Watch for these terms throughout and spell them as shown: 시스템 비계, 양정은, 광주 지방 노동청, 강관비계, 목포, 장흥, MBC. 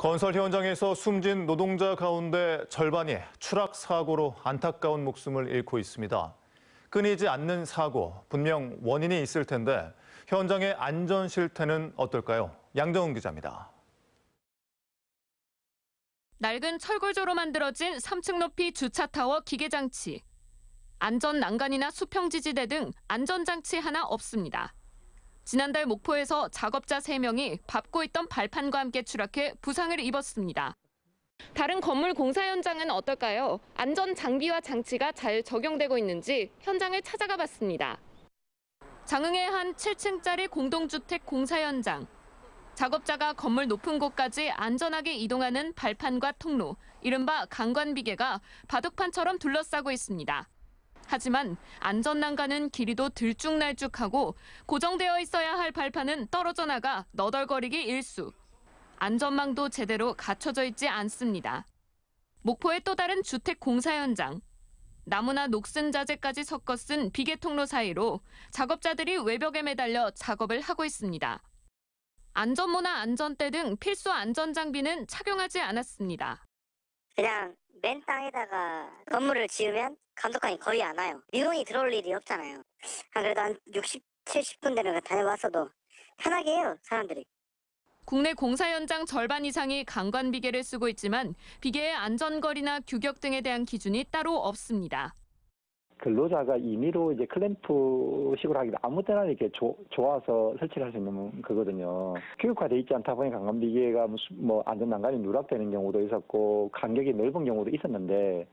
건설 현장에서 숨진 노동자 가운데 절반이 추락 사고로 안타까운 목숨을 잃고 있습니다. 끊이지 않는 사고, 분명 원인이 있을 텐데 현장의 안전 실태는 어떨까요? 양정은 기자입니다. 낡은 철골조로 만들어진 3층 높이 주차타워 기계장치. 안전 난간이나 수평지지대 등 안전장치 하나 없습니다. 지난달 목포에서 작업자 3명이 밟고 있던 발판과 함께 추락해 부상을 입었습니다. 다른 건물 공사 현장은 어떨까요? 안전 장비와 장치가 잘 적용되고 있는지 현장을 찾아가 봤습니다. 장흥의 한 7층짜리 공동주택 공사 현장. 작업자가 건물 높은 곳까지 안전하게 이동하는 발판과 통로, 이른바 강관비계가 바둑판처럼 둘러싸고 있습니다. 하지만 안전난간은 길이도 들쭉날쭉하고 고정되어 있어야 할 발판은 떨어져 나가 너덜거리기 일쑤. 안전망도 제대로 갖춰져 있지 않습니다. 목포의 또 다른 주택 공사 현장. 나무나 녹슨 자재까지 섞어 쓴 비계 통로 사이로 작업자들이 외벽에 매달려 작업을 하고 있습니다. 안전모나 안전대 등 필수 안전장비는 착용하지 않았습니다. 그냥 맨 땅에다가 건물을 지으면 감독관이 거의 안 와요. 미용이 들어올 일이 없잖아요. 그래도 한 60, 70군데는 다녀왔어도 편하게 해요, 사람들이. 국내 공사 현장 절반 이상이 강관 비계를 쓰고 있지만 비계의 안전거리나 규격 등에 대한 기준이 따로 없습니다. 근로자가 임의로 이제 클램프식으로 하기도 아무 때나 이렇게 조아서 설치를 할 수 있는 거거든요. 교육화돼 있지 않다 보니 강관 비계가 안전난간이 누락되는 경우도 있었고 간격이 넓은 경우도 있었는데.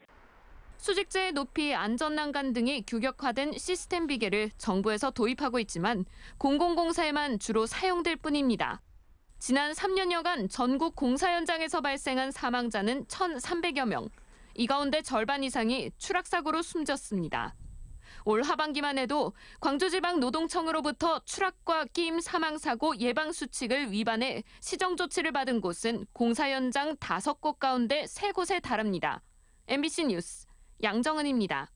수직재의 높이, 안전난간 등이 규격화된 시스템 비계를 정부에서 도입하고 있지만 공공공사에만 주로 사용될 뿐입니다. 지난 3년여간 전국 공사 현장에서 발생한 사망자는 1,300여 명. 이 가운데 절반 이상이 추락사고로 숨졌습니다. 올 하반기만 해도 광주 지방 노동청으로부터 추락과 끼임 사망사고 예방수칙을 위반해 시정조치를 받은 곳은 공사 현장 5곳 가운데 3곳에 달합니다. MBC 뉴스 양정은입니다.